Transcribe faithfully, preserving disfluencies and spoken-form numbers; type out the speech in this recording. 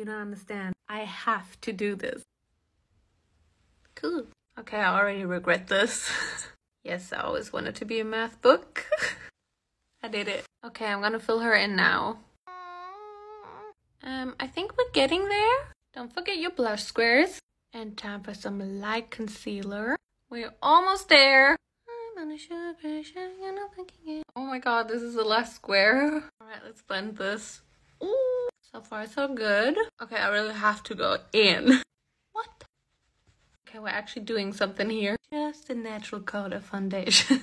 You don't understand. I have to do this. Cool. Okay, I already regret this. Yes, I always wanted to be a math book. I did it. Okay, I'm gonna fill her in now. Um, I think we're getting there. Don't forget your blush squares. And time for some light concealer. We're almost there. Oh my god, this is the last square. Alright, let's blend this. Ooh, so far so good. Okay, I really have to go in. What? Okay, we're actually doing something here. Just a natural coat of foundation.